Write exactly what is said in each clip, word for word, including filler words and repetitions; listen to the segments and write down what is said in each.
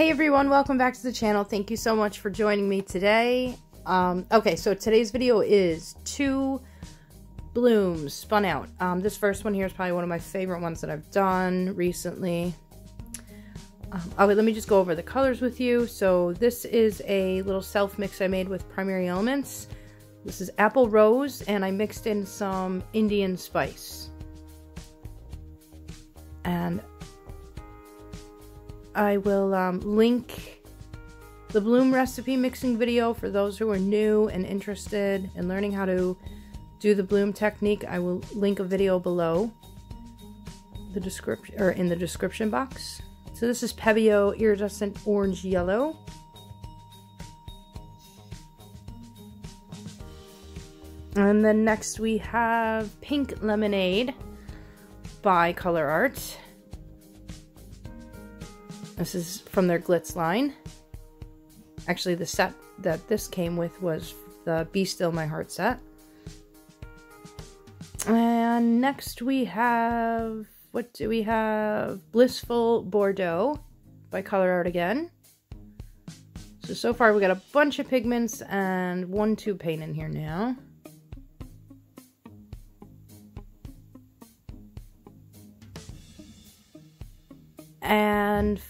Hey everyone, welcome back to the channel. Thank you so much for joining me today. Um, okay, so today's video is two blooms spun out. Um, this first one here is probably one of my favorite ones that I've done recently. Um, oh wait, let me just go over the colors with you. So this is a little self mix I made with Primary Elements. This is Apple Rose, and I mixed in some Indian Spice. And I will um, link the bloom recipe mixing video for those who are new and interested in learning how to do the bloom technique. I will link a video below the description, or in the description box. So this is Pebeo Iridescent Orange Yellow. And then next we have Pink Lemonade by Color Art. This is from their Glitz line. Actually, the set that this came with was the Be Still My Heart set. And next we have, what do we have? Blissful Bordeaux by Color Art again. So, so far we got a bunch of pigments and one tube paint in here now. And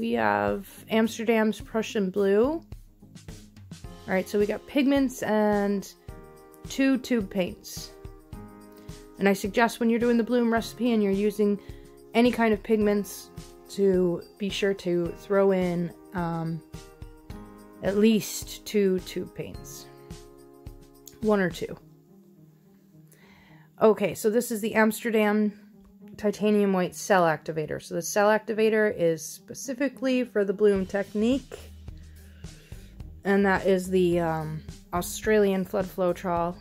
we have Amsterdam's Prussian blue. All right, so we got pigments and two tube paints. And I suggest when you're doing the bloom recipe and you're using any kind of pigments to be sure to throw in um, at least two tube paints, one or two. Okay, so this is the Amsterdam Titanium White cell activator. So the cell activator is specifically for the bloom technique, and that is the um, Australian Flood Floetrol,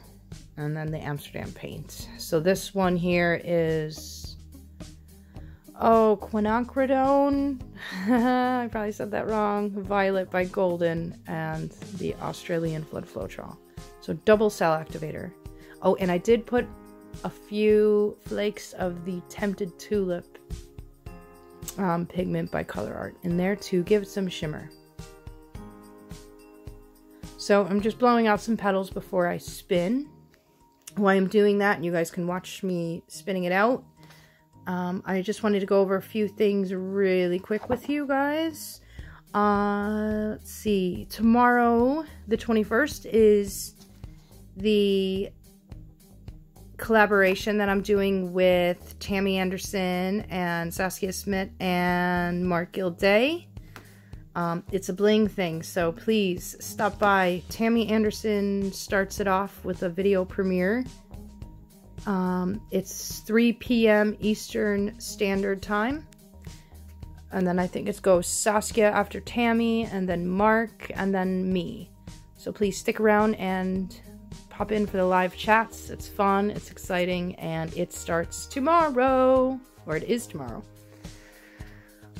and then the Amsterdam paint. So this one here is, oh, quinacridone. I probably said that wrong. Violet by Golden and the Australian Flood Floetrol. So double cell activator. Oh, and I did put a few flakes of the Tempted Tulip um, pigment by Color Art in there to give it some shimmer. So I'm just blowing out some petals before I spin. While I'm doing that, and you guys can watch me spinning it out, um, I just wanted to go over a few things really quick with you guys. Uh, let's see. Tomorrow, the twenty-first, is the collaboration that I'm doing with Tammy Anderson and Saskia Smith and Mark Gilday. Um, it's a bling thing, so please stop by. Tammy Anderson starts it off with a video premiere. Um, it's three p m Eastern Standard Time. And then I think it goes Saskia after Tammy, and then Mark, and then me. So please stick around and pop in for the live chats. It's fun, it's exciting, and it starts tomorrow, or it is tomorrow.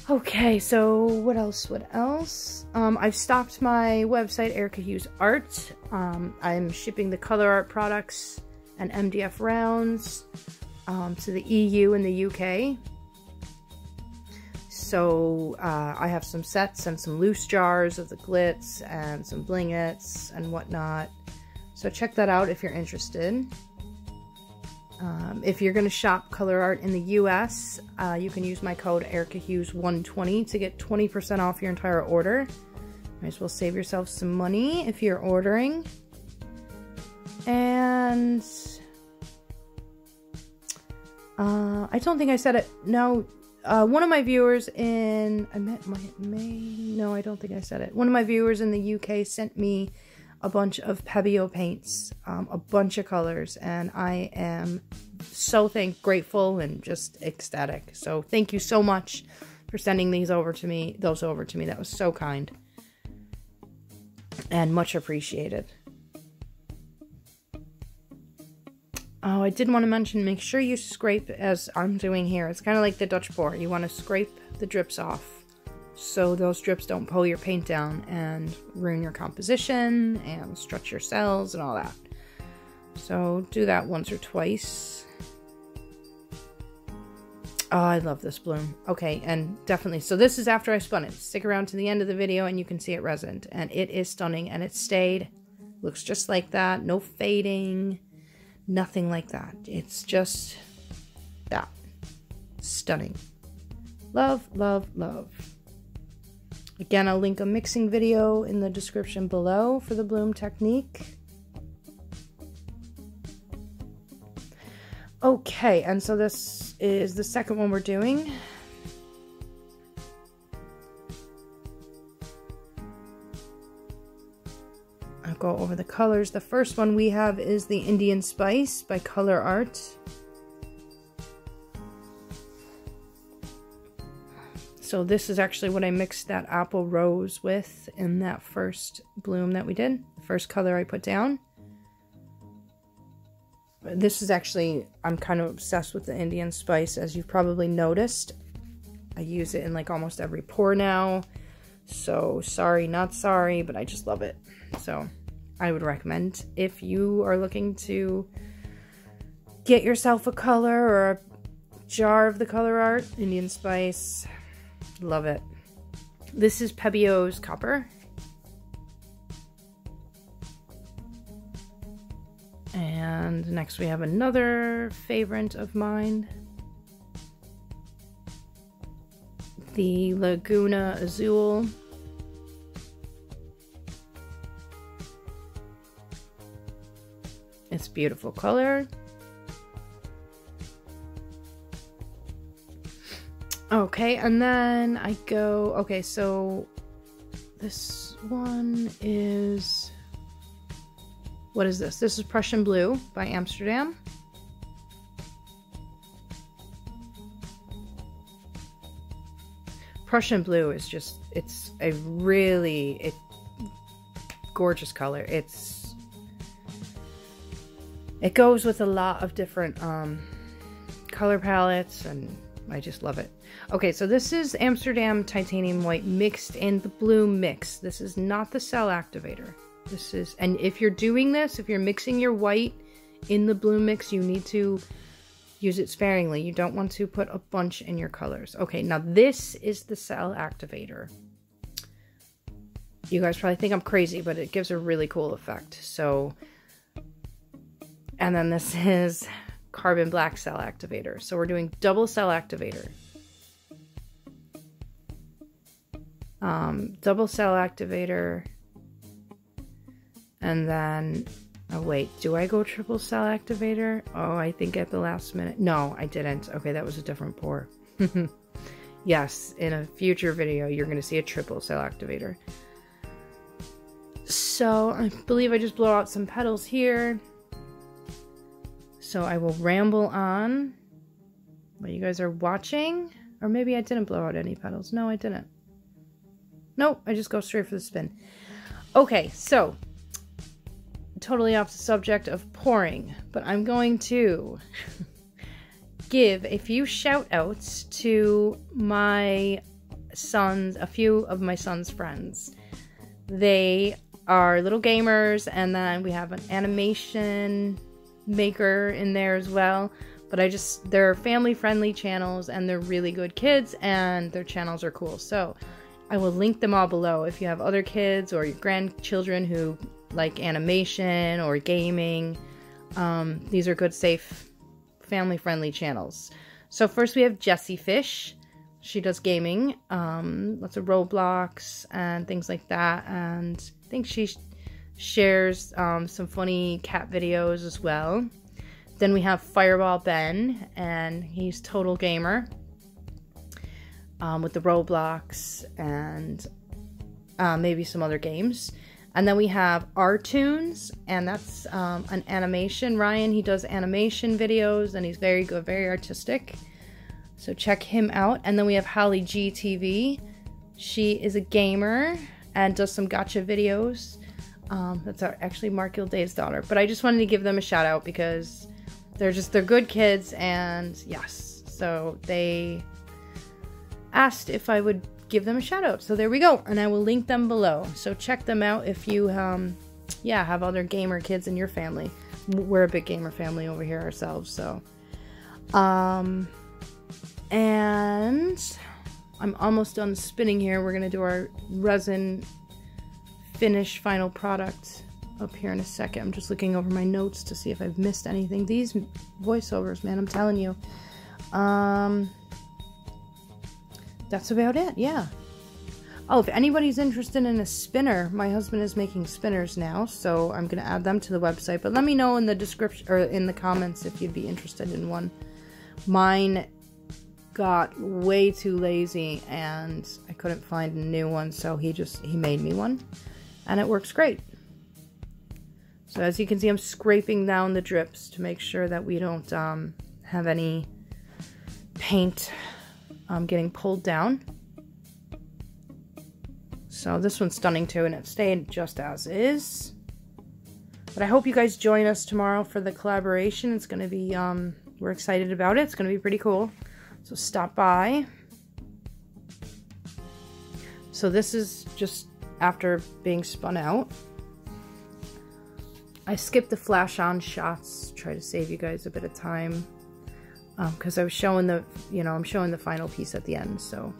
Okay, so what else, what else? Um, I've stocked my website, Erica Hughes Art. Um, I'm shipping the Color Art products and M D F rounds um, to the E U and the U K. So uh, I have some sets and some loose jars of the glitz and some blingets and whatnot. So check that out if you're interested. Um, if you're going to shop Color Art in the U S, uh, you can use my code Erica Hughes one twenty to get twenty percent off your entire order. Might as well save yourself some money if you're ordering. And uh, I don't think I said it. No, uh, one of my viewers in I met my May. No, I don't think I said it. One of my viewers in the U K sent me a bunch of Pebeo paints, um, a bunch of colors, and I am so thank grateful and just ecstatic. So thank you so much for sending these over to me, those over to me. That was so kind and much appreciated. Oh, I did want to mention, make sure you scrape, as I'm doing here. It's kind of like the Dutch pour. You want to scrape the drips off, so those drips don't pull your paint down and ruin your composition and stretch your cells and all that. So do that once or twice. Oh, I love this bloom. Okay, and definitely, so this is after I spun it. Stick around to the end of the video and you can see it resined. And it is stunning, and it stayed. Looks just like that. No fading. Nothing like that. It's just that. Stunning. Love, love, love. Again, I'll link a mixing video in the description below for the bloom technique. Okay, and so this is the second one we're doing. I'll go over the colors. The first one we have is the Indian Spice by Color Art. So this is actually what I mixed that Apple Rose with in that first bloom that we did. The first color I put down. This is actually, I'm kind of obsessed with the Indian Spice, as you've probably noticed. I use it in like almost every pour now. So sorry, not sorry, but I just love it. So I would recommend if you are looking to get yourself a color or a jar of the Color Art, Indian Spice. Love it. This is Pebeo's Copper. And next we have another favorite of mine. The Laguna Azul. It's a beautiful color. Okay, and then I go, okay, so this one is, what is this? This is Prussian Blue by Amsterdam. Prussian Blue is just, it's a really it, gorgeous color. It's, it goes with a lot of different um, color palettes, and I just love it. Okay, so this is Amsterdam Titanium White mixed in the blue mix. This is not the cell activator. This is, and if you're doing this, if you're mixing your white in the blue mix, you need to use it sparingly. You don't want to put a bunch in your colors. Okay, now this is the cell activator. You guys probably think I'm crazy, but it gives a really cool effect. So, and then this is Carbon Black cell activator. So we're doing double cell activator. Um, double cell activator. And then, oh wait, do I go triple cell activator? Oh, I think at the last minute. No, I didn't. Okay, that was a different pour. Yes, in a future video, you're going to see a triple cell activator. So I believe I just blow out some petals here. So I will ramble on while you guys are watching. Or maybe I didn't blow out any petals. No, I didn't. Nope, I just go straight for the spin. Okay, so totally off the subject of pouring, but I'm going to give a few shout outs to my sons, a few of my son's friends. They are little gamers, and then we have an animation maker in there as well, but I just, they're family friendly channels, and they're really good kids, and their channels are cool, so I will link them all below. If you have other kids or your grandchildren who like animation or gaming, um, these are good, safe, family friendly channels. So first we have Jessyfish. She does gaming, um, lots of Roblox and things like that, and I think she shares um, some funny cat videos as well. Then we have Fireball Ben, and he's total gamer um, with the Roblox and uh, maybe some other games. And then we have RToonz, and that's um, an animation. Ryan, he does animation videos, and he's very good, very artistic. So check him out. And then we have Holly G T V. She is a gamer and does some gacha videos. Um, that's our, actually Mark Gilday's daughter, but I just wanted to give them a shout out because they're just, they're good kids, and yes, so they asked if I would give them a shout out, so there we go, and I will link them below, so check them out if you, um, yeah, have other gamer kids in your family. We're a big gamer family over here ourselves, so, um, And I'm almost done spinning here. We're gonna do our resin finish final product up here in a second. I'm just looking over my notes to see if I've missed anything. These voiceovers, man, I'm telling you. Um, that's about it, yeah. Oh, if anybody's interested in a spinner, my husband is making spinners now, so I'm gonna add them to the website. But let me know in the description or in the comments if you'd be interested in one. Mine got way too lazy and I couldn't find a new one, so he just he made me one, and it works great. So as you can see, I'm scraping down the drips to make sure that we don't um, have any paint um, getting pulled down. So this one's stunning too, and it stayed just as is. But I hope you guys join us tomorrow for the collaboration. It's going to be, um, we're excited about it. It's going to be pretty cool. So stop by. So this is just after being spun out. I skipped the flash on shots, try to save you guys a bit of time. Um, because I was showing the, you know, I'm showing the final piece at the end, so.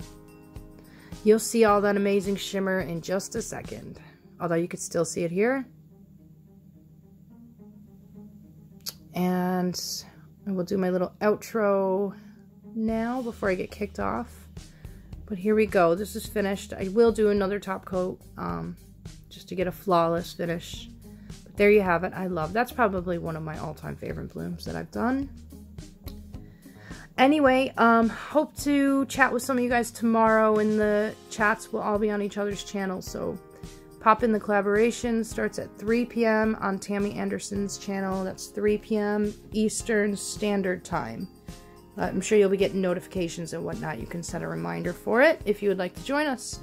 You'll see all that amazing shimmer in just a second. Although you could still see it here. And I will do my little outro now before I get kicked off. But here we go. This is finished. I will do another top coat um, just to get a flawless finish. But there you have it. I love. That's probably one of my all-time favorite blooms that I've done. Anyway, um, hope to chat with some of you guys tomorrow in the chats. We'll all be on each other's channels, so pop in the collaboration. Starts at three p m on Tammy Anderson's channel. That's three p m Eastern Standard Time. Uh, I'm sure you'll be getting notifications and whatnot. You can set a reminder for it if you would like to join us.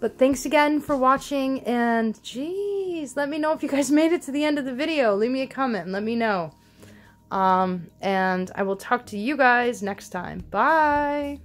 But thanks again for watching, and geez, let me know if you guys made it to the end of the video. Leave me a comment and let me know. Um, and I will talk to you guys next time. Bye!